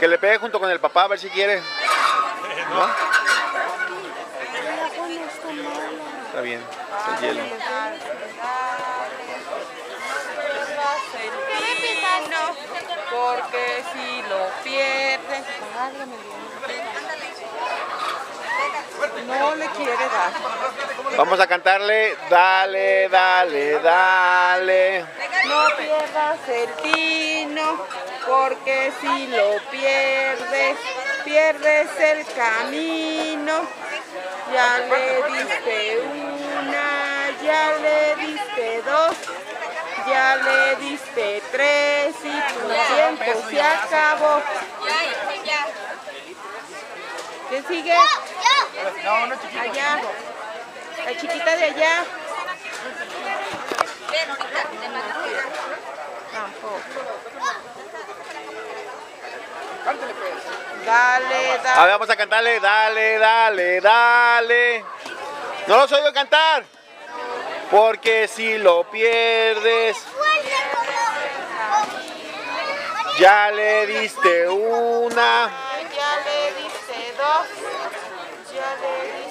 Que le pegue junto con el papá a ver si quiere. ¿No? Está bien, el hielo. Porque si lo pierdes, no le quiere dar. Vamos a cantarle, dale, dale, dale. No pierdas el vino. Porque si lo pierdes, pierdes el camino. Ya le diste una, ya le diste dos, ya le diste tres y tu tiempo se acabó. ¿Quién sigue? Allá, la chiquita de allá. Dale, dale. A ver, vamos a cantarle, dale, dale, dale. No los oigo cantar. Porque si lo pierdes, ya le diste una, ya le diste dos, ya le diste